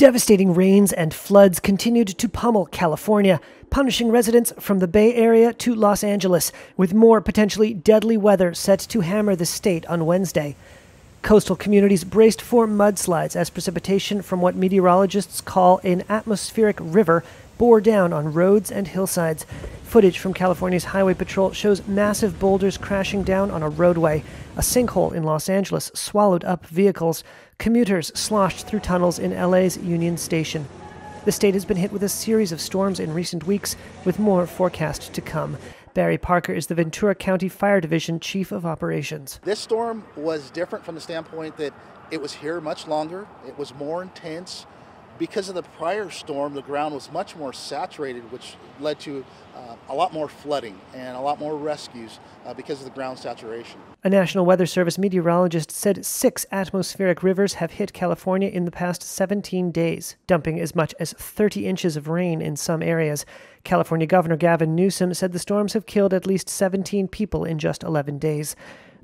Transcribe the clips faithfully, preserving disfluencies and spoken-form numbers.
Devastating rains and floods continued to pummel California, punishing residents from the Bay Area to Los Angeles, with more potentially deadly weather set to hammer the state on Wednesday. Coastal communities braced for mudslides as precipitation from what meteorologists call an atmospheric river bore down on roads and hillsides. Footage from California's Highway Patrol shows massive boulders crashing down on a roadway. A sinkhole in Los Angeles swallowed up vehicles. Commuters sloshed through tunnels in L A's Union Station. The state has been hit with a series of storms in recent weeks, with more forecast to come. Barry Parker is the Ventura County Fire Division Chief of Operations. This storm was different from the standpoint that it was here much longer. It was more intense. Because of the prior storm, the ground was much more saturated, which led to uh, a lot more flooding and a lot more rescues uh, because of the ground saturation. A National Weather Service meteorologist said six atmospheric rivers have hit California in the past seventeen days, dumping as much as thirty inches of rain in some areas. California Governor Gavin Newsom said the storms have killed at least seventeen people in just eleven days.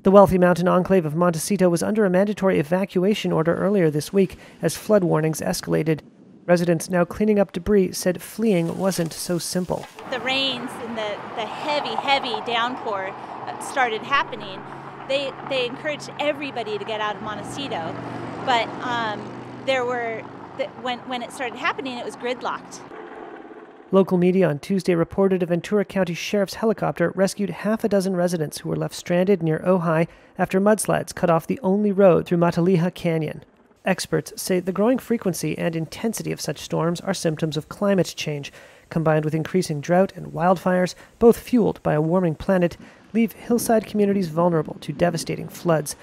The wealthy mountain enclave of Montecito was under a mandatory evacuation order earlier this week as flood warnings escalated. Residents now cleaning up debris said fleeing wasn't so simple. The rains and the, the heavy, heavy downpour started happening. They, they encouraged everybody to get out of Montecito, but um, there were the, when, when it started happening, it was gridlocked. Local media on Tuesday reported a Ventura County Sheriff's helicopter rescued half a dozen residents who were left stranded near Ojai after mudslides cut off the only road through Matilija Canyon. Experts say the growing frequency and intensity of such storms are symptoms of climate change, combined with increasing drought and wildfires, both fueled by a warming planet, leave hillside communities vulnerable to devastating floods.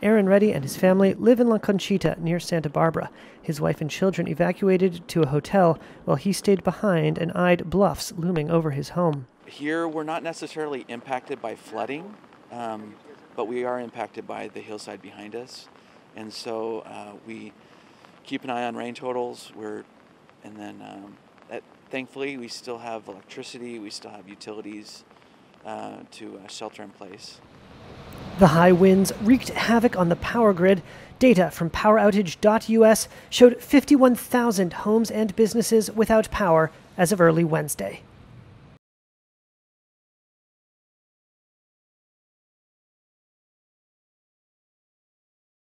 Aaron Reddy and his family live in La Conchita near Santa Barbara. His wife and children evacuated to a hotel while he stayed behind and eyed bluffs looming over his home. Here we're not necessarily impacted by flooding, um, but we are impacted by the hillside behind us. And so uh, we keep an eye on rain totals. We're, and then um, at, thankfully we still have electricity, we still have utilities uh, to uh, shelter in place. The high winds wreaked havoc on the power grid. Data from Power Outage dot U S showed fifty-one thousand homes and businesses without power as of early Wednesday.